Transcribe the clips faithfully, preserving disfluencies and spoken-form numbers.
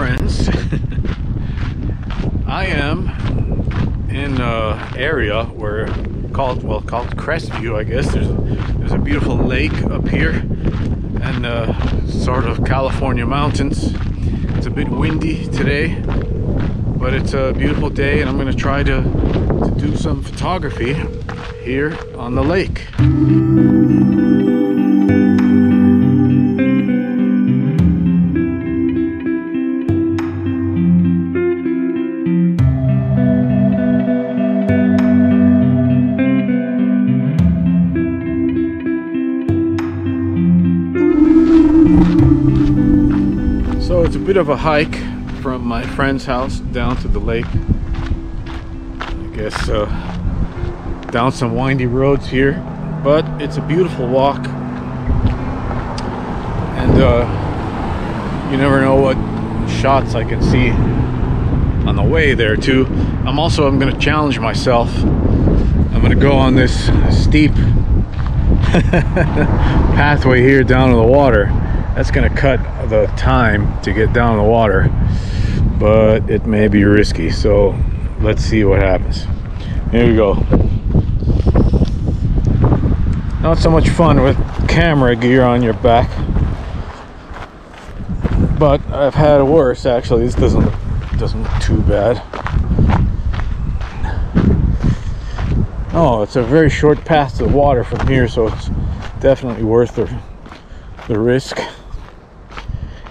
friends. I am in an area where called well called Crestview, I guess. There's there's a beautiful lake up here and uh, sort of California mountains. It's a bit windy today, but it's a beautiful day, and I'm going to try to to do some photography here on the lake. So it's a bit of a hike from my friend's house down to the lake. I guess uh, down some windy roads here, but it's a beautiful walk, and uh, you never know what shots I can see on the way there too. I'm also I'm going to challenge myself. I'm going to go on this steep pathway here down to the water. That's going to cut the time to get down to the water, but it may be risky, so let's see what happens. Here we go. Not so much fun with camera gear on your back, but I've had worse actually. This doesn't doesn't look too bad. Oh, it's a very short path to the water from here, so it's definitely worth the the risk.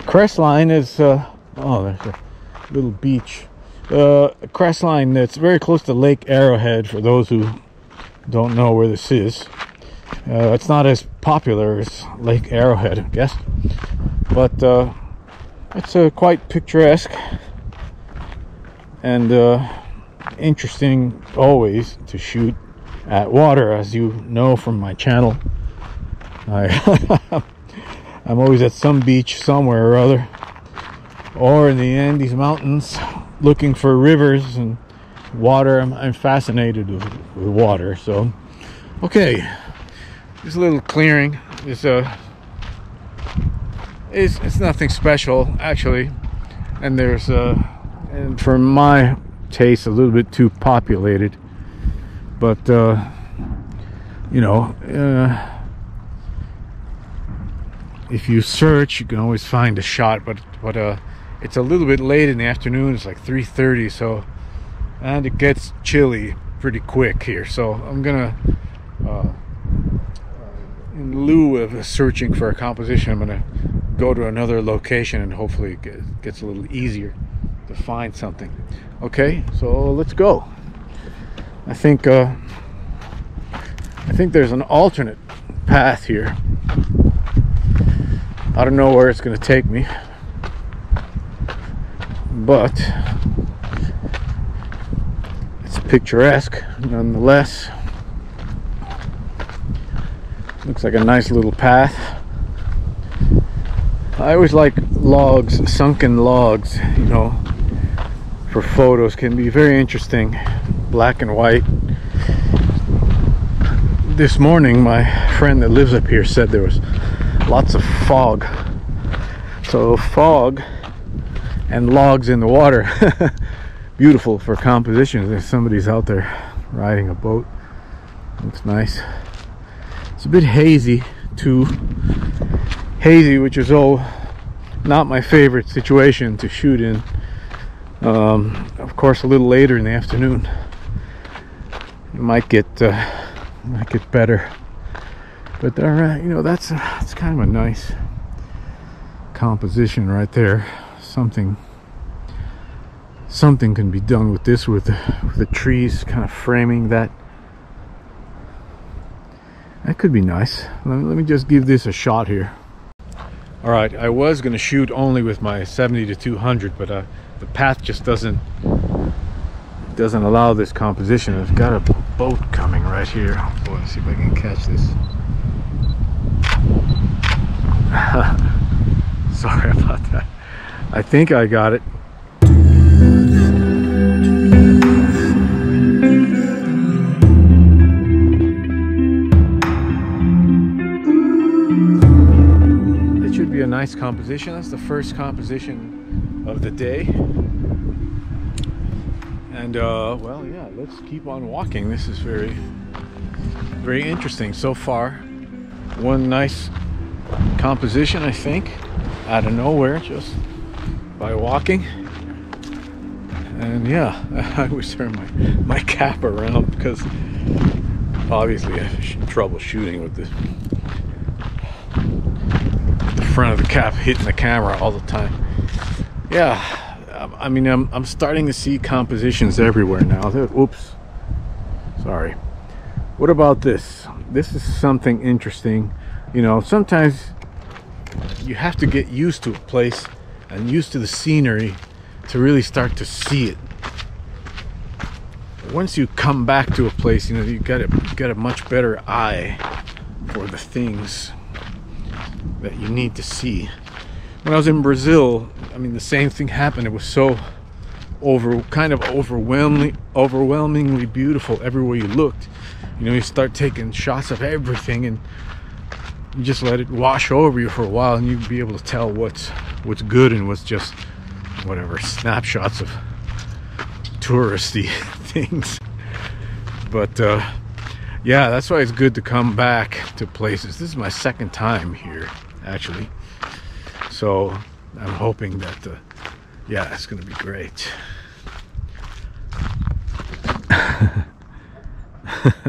Crestline is uh, oh, there's a little beach. Uh, Crestline, that's very close to Lake Arrowhead. For those who don't know where this is, uh, it's not as popular as Lake Arrowhead, I guess, but uh, it's uh, quite picturesque and uh, interesting always to shoot at water, as you know from my channel. I I'm always at some beach somewhere or other, or in the Andes Mountains, looking for rivers and water. I'm, I'm fascinated with, with water. So, okay, this little clearing is a uh, it's, it's nothing special actually, and there's uh, and for my taste a little bit too populated, but uh, you know. Uh, If you search, you can always find a shot, but but uh, it's a little bit late in the afternoon. It's like three thirty, so, and it gets chilly pretty quick here. So I'm gonna, uh, in lieu of searching for a composition, I'm gonna go to another location, and hopefully it gets a little easier to find something. Okay, so let's go. I think uh, I think there's an alternate path here. I don't know where it's going to take me, but it's picturesque nonetheless. Looks like a nice little path. I always like logs, sunken logs, you know, for photos. Can be very interesting, black and white. This morning my friend that lives up here said there was lots of fog, so fog and logs in the water. Beautiful for composition. There's somebody's out there riding a boat. Looks nice. It's a bit hazy too, hazy, which is oh, not my favorite situation to shoot in. Um, of course, a little later in the afternoon, it might get uh, might get better. But there, you know, that's, that's kind of a nice composition right there. Something, something can be done with this, with the, with the trees kind of framing that. That could be nice. Let me, let me just give this a shot here. All right, I was going to shoot only with my seventy to two hundred, but uh, the path just doesn't doesn't allow this composition. I've got a boat coming right here. Boy, let's see if I can catch this. Sorry about that. I think I got it. It should be a nice composition. That's the first composition of the day. And uh, well, yeah, let's keep on walking. This is very, very interesting so far. One nice composition, I think, out of nowhere, just by walking. And yeah, I was wearing my, my cap around because obviously I have trouble shooting with this. The front of the cap hitting the camera all the time. Yeah. I mean, I'm, I'm starting to see compositions everywhere now. Oops. Sorry. What about this? This is something interesting. You know, sometimes you have to get used to a place and used to the scenery to really start to see it. Once you come back to a place, you know, you got a, got a much better eye for the things that you need to see. When I was in Brazil, I mean, the same thing happened. It was so over, kind of overwhelmingly, overwhelmingly beautiful everywhere you looked. You know, you start taking shots of everything, and you just let it wash over you for a while, and you'd be able to tell what's what's good and what's just whatever snapshots of touristy things. But uh, yeah, that's why it's good to come back to places. This is my second time here, actually. So I'm hoping that, uh, yeah, it's going to be great. I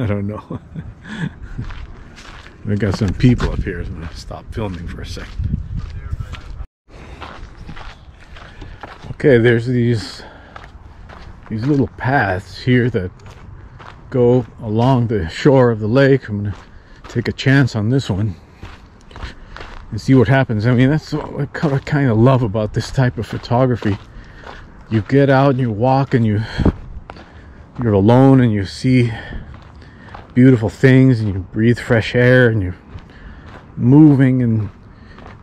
don't know. We got some people up here. So I'm going to stop filming for a second. Okay, there's these, these little paths here that go along the shore of the lake. I'm going to take a chance on this one and see what happens. I mean, that's what I kind of love about this type of photography. You get out and you walk and you, you're alone and you see beautiful things and you breathe fresh air and you're moving, and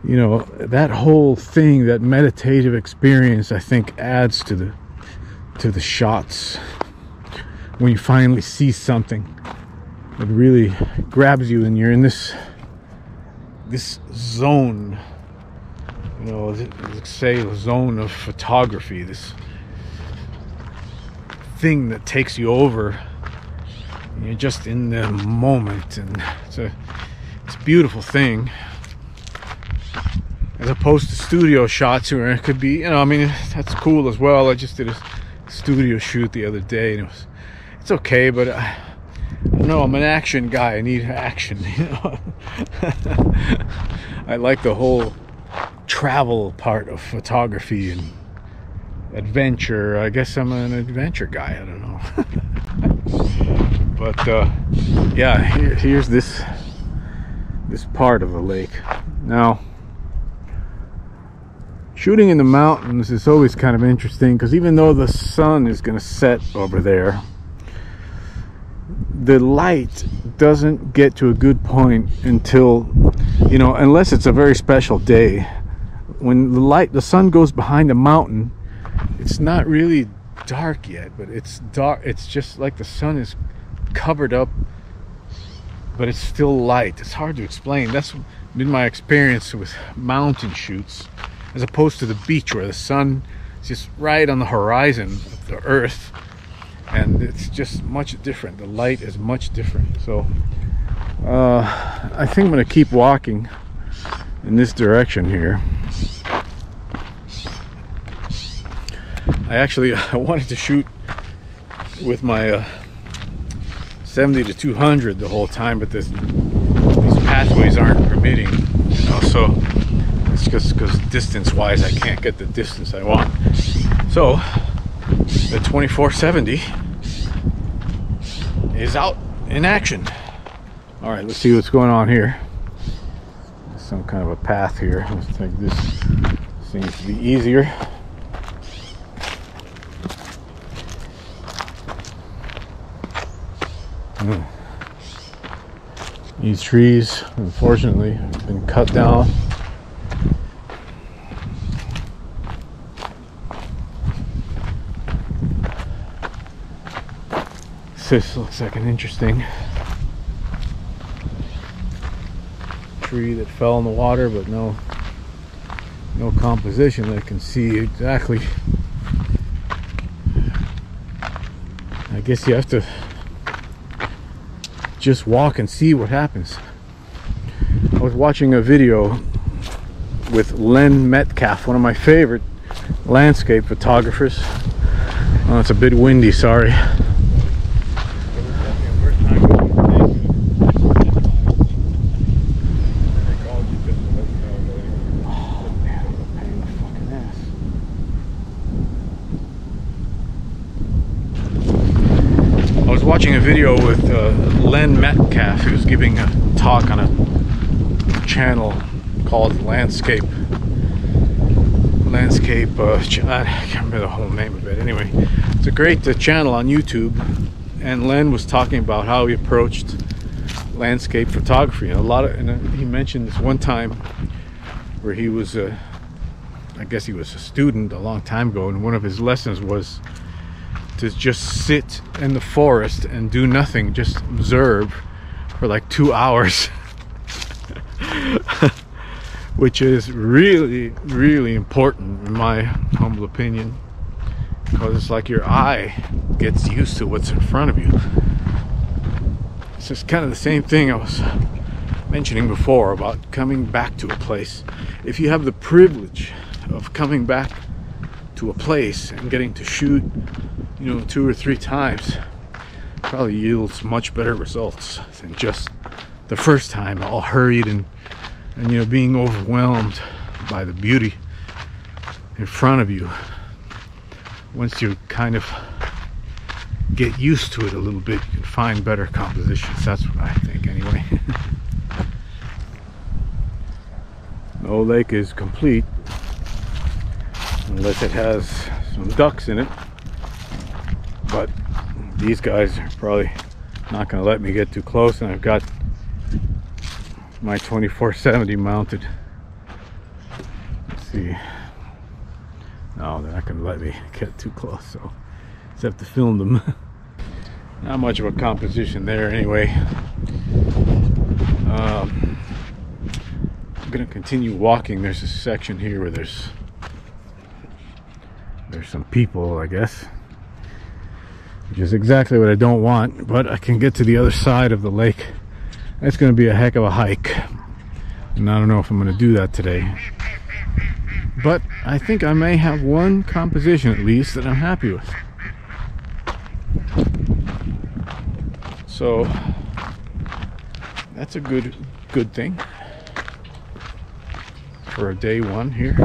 you know, that whole thing, that meditative experience, I think adds to the to the shots. When you finally see something, it really grabs you and you're in this this zone, you know, let's say the zone of photography, this thing that takes you over. You're just in the moment, and it's a, it's a beautiful thing, as opposed to studio shots where it could be, you know, I mean, that's cool as well. I just did a studio shoot the other day and it was, it's okay, but I, no, I'm an action guy. I need action, you know. I like the whole travel part of photography and adventure. I guess I'm an adventure guy. I don't know. But uh, yeah, here, here's this this part of the lake. Now, shooting in the mountains is always kind of interesting because even though the sun is going to set over there, the light doesn't get to a good point until, you know, unless it's a very special day. When the light, the sun goes behind the mountain, it's not really dark yet, but it's dark. It's just like the sun is covered up, but it's still light. It's hard to explain. That's been my experience with mountain shoots, as opposed to the beach where the sun is just right on the horizon of the earth. And it's just much different. The light is much different. So uh, I think I'm going to keep walking in this direction here. I actually I wanted to shoot with my uh, seventy to two hundred the whole time, but this, these pathways aren't permitting, you know, so it's just because distance wise I can't get the distance I want. So the twenty-four seventy is out in action. All right, let's see what's going on here. Some kind of a path here. Let's take this. Seems to be easier. Mm. These trees, unfortunately, have been cut down. This looks like an interesting tree that fell in the water, but no no composition that can see exactly. I guess you have to just walk and see what happens. I was watching a video with Len Metcalf, one of my favorite landscape photographers. Oh, it's a bit windy, sorry. I was watching a video with uh, Len Metcalf, who was giving a talk on a channel called Landscape. Landscape, uh, I can't remember the whole name of it. Anyway, it's a great uh, channel on YouTube, and Len was talking about how he approached landscape photography. And a lot of, and he mentioned this one time where he was, uh, I guess he was a student a long time ago, and one of his lessons was to just sit in the forest and do nothing, just observe for like two hours. Which is really, really important in my humble opinion, because it's like your eye gets used to what's in front of you. It's just kind of the same thing I was mentioning before about coming back to a place. If you have the privilege of coming back to a place and getting to shoot, you know, two or three times, it probably yields much better results than just the first time, all hurried and And, you know, being overwhelmed by the beauty in front of you. Once you kind of get used to it a little bit, you can find better compositions. That's what I think, anyway. No lake is complete unless it has some ducks in it. But these guys are probably not going to let me get too close, and I've got my twenty-four seventy mounted. Let's see. No, they're not going to let me get too close, so except to film them. Not much of a composition there, anyway. Um, I'm going to continue walking. There's a section here where there's there's some people, I guess, which is exactly what I don't want. But I can get to the other side of the lake. That's going to be a heck of a hike, and I don't know if I'm going to do that today. But I think I may have one composition at least that I'm happy with. So that's a good good thing for a day one here.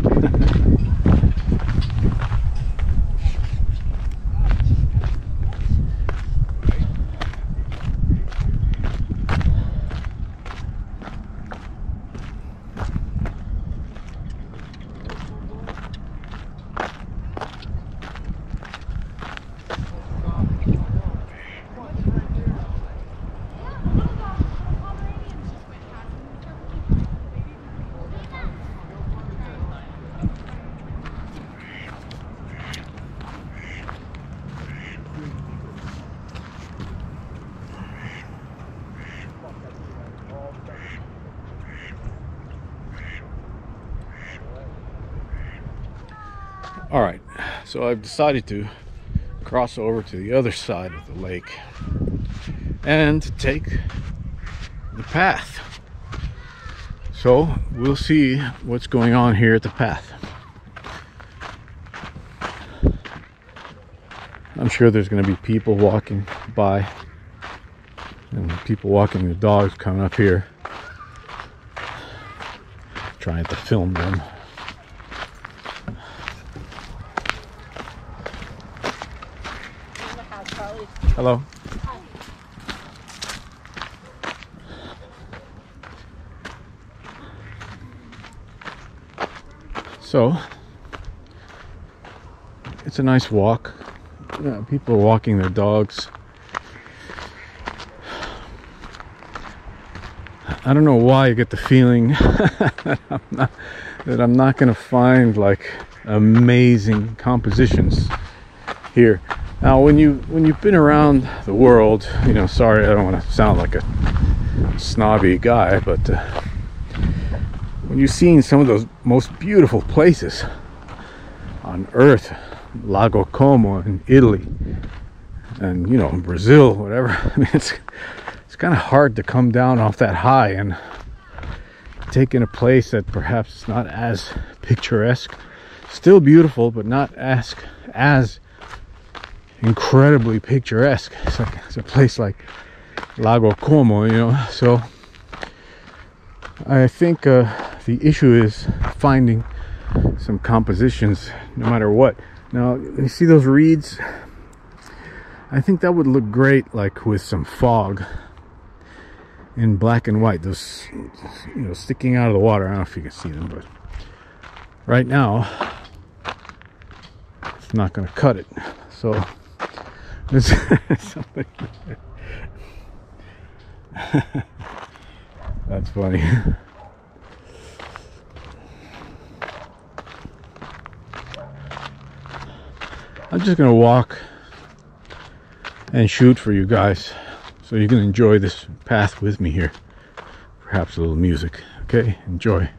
All right, so I've decided to cross over to the other side of the lake and take the path. So we'll see what's going on here at the path. I'm sure there's going to be people walking by, and people walking the dogs coming up here, trying to film them. Hello. Hi. So it's a nice walk. Yeah, people are walking their dogs. I don't know why I get the feeling that I'm not, that I'm not going to find like amazing compositions here. Now, when you when you've been around the world, you know, sorry, I don't want to sound like a snobby guy, but uh, when you've seen some of those most beautiful places on earth, Lago Como in Italy, and you know, in Brazil, whatever, I mean, it's it's kind of hard to come down off that high and take in a place that perhaps not as picturesque, still beautiful, but not as as incredibly picturesque. It's like it's a place like Lago Como, you know. So I think uh, the issue is finding some compositions, no matter what. Now, you see those reeds? I think that would look great, like with some fog in black and white. Those, you know, sticking out of the water. I don't know if you can see them, but right now it's not going to cut it. So there's something there. That's funny. I'm just gonna walk and shoot for you guys so you can enjoy this path with me here. Perhaps a little music. Okay, enjoy.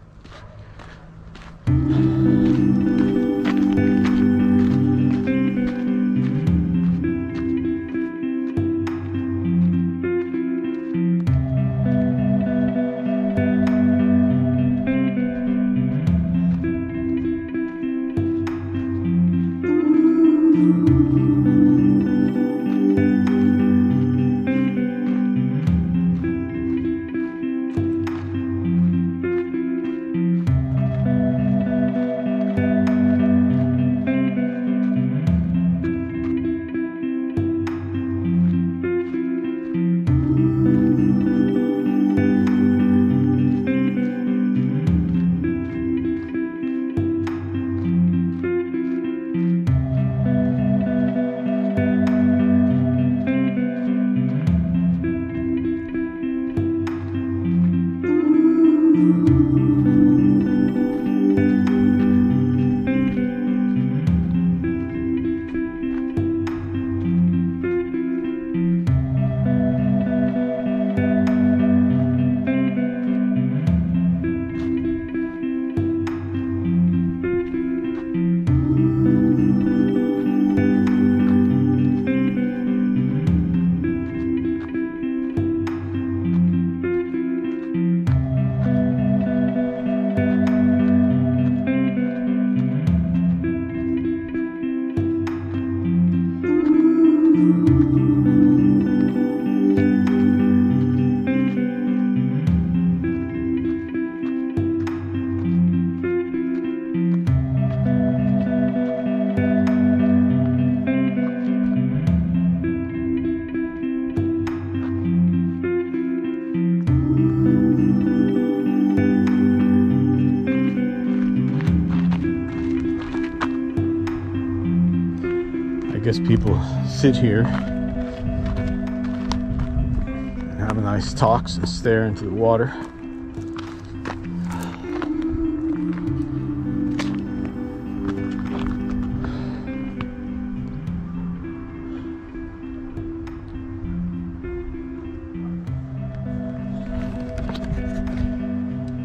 People sit here and have a nice talk and stare into the water.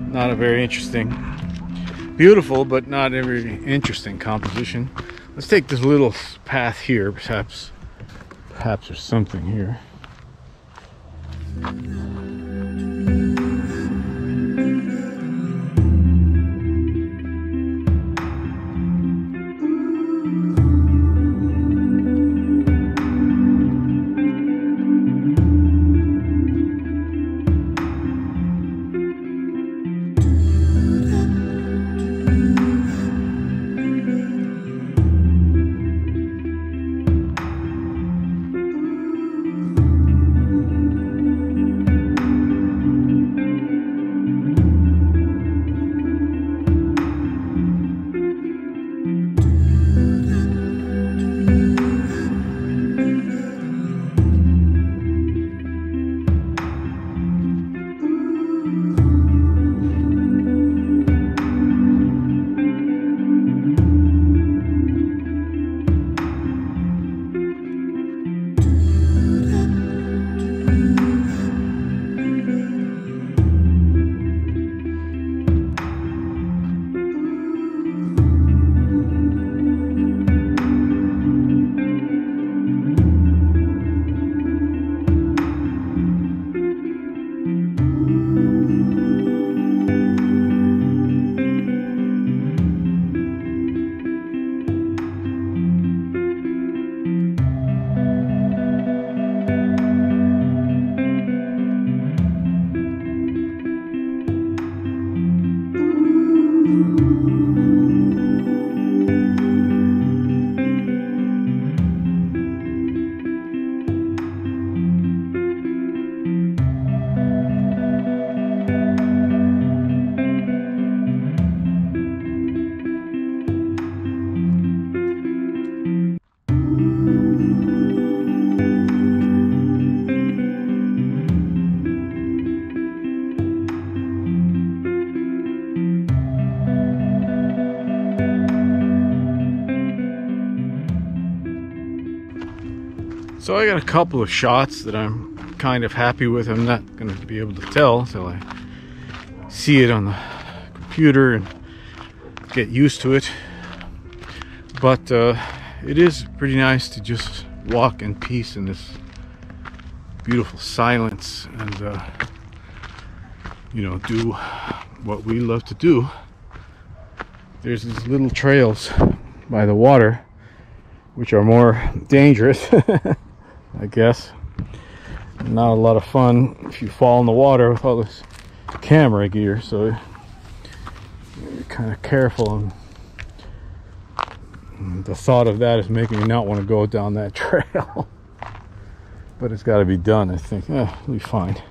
Not a very interesting, beautiful, but not a very interesting composition. Let's take this little path here. Perhaps, perhaps there's something here. So I got a couple of shots that I'm kind of happy with. I'm not going to be able to tell till I see it on the computer and get used to it. But uh, it is pretty nice to just walk in peace in this beautiful silence and uh, you know, do what we love to do. There's these little trails by the water which are more dangerous I guess. Not a lot of fun if you fall in the water with all this camera gear, so you're kind of careful, and the thought of that is making me not want to go down that trail but it's got to be done, I think. Yeah, it'll be fine.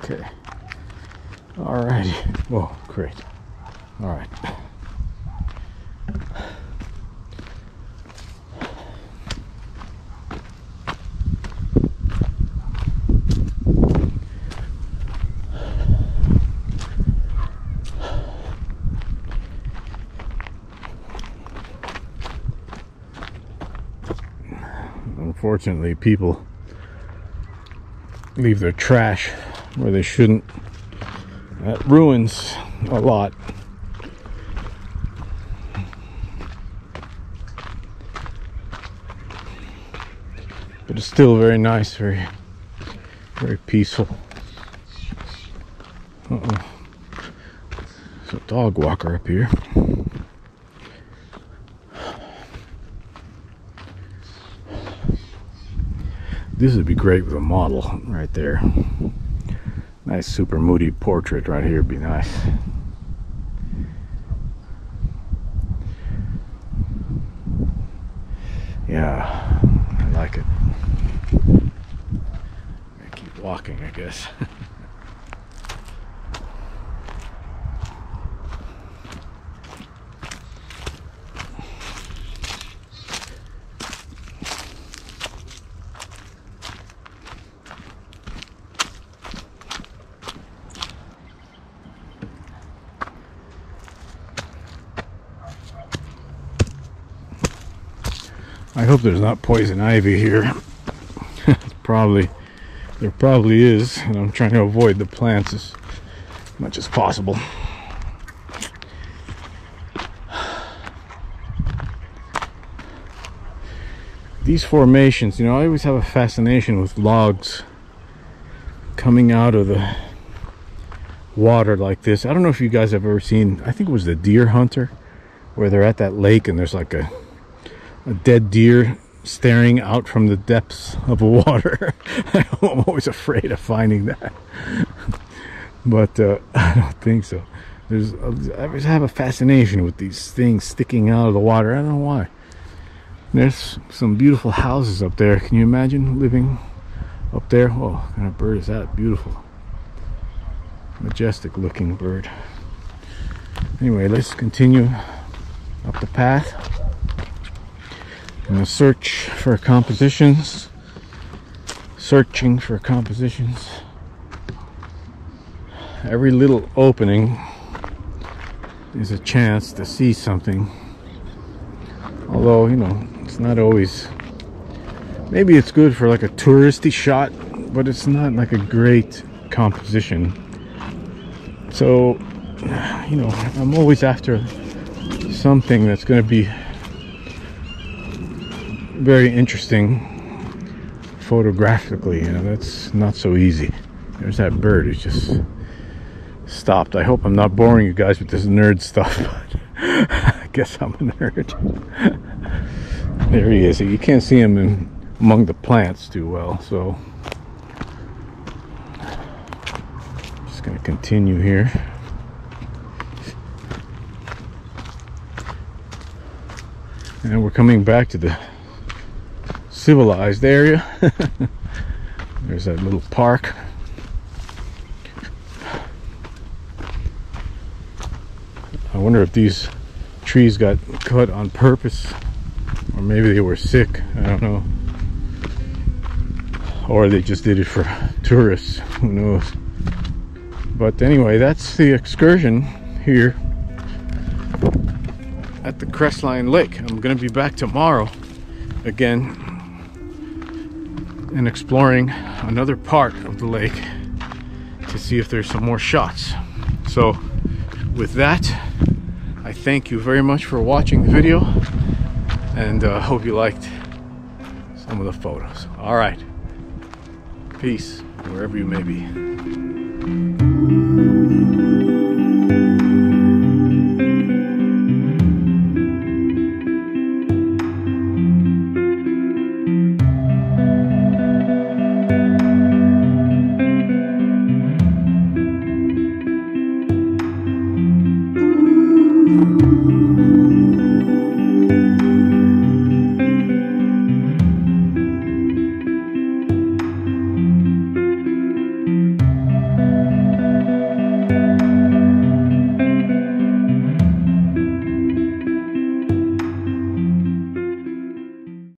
Okay. All right. Whoa, great. All right. Unfortunately, people leave their trash where they shouldn't. That ruins a lot. But it's still very nice, very, very peaceful. Uh-oh. There's a dog walker up here. This would be great with a model right there. Nice super moody portrait right here would be nice. Yeah, I like it. I keep walking, I guess. I hope there's not poison ivy here. Probably, there probably is, and I'm trying to avoid the plants as much as possible. These formations, you know, I always have a fascination with logs coming out of the water like this. I don't know if you guys have ever seen, I think it was the Deer Hunter, where they're at that lake and there's like a a dead deer staring out from the depths of water. I'm always afraid of finding that. But uh, I don't think so. There's, I always have a fascination with these things sticking out of the water. I don't know why. There's some beautiful houses up there. Can you imagine living up there? Whoa, what kind of bird is that? Beautiful. Majestic looking bird. Anyway, let's continue up the path. I'm gonna search for compositions, searching for compositions. Every little opening is a chance to see something. Although, you know, it's not always, maybe it's good for like a touristy shot, but it's not like a great composition. So, you know, I'm always after something that's gonna be very interesting photographically. You know, that's not so easy. There's that bird who's just stopped. I hope I'm not boring you guys with this nerd stuff, but I guess I'm a nerd. There he is. You can't see him in, among the plants too well, so I'm just going to continue here. And we're coming back to the civilized area. There's that little park. I wonder if these trees got cut on purpose, or maybe they were sick, I don't know, or they just did it for tourists, who knows. But anyway, that's the excursion here at the Crestline Lake. I'm gonna be back tomorrow again and exploring another part of the lake to see if there's some more shots. So with that, I thank you very much for watching the video, and uh, hope you liked some of the photos. All right, peace, wherever you may be. Thank you.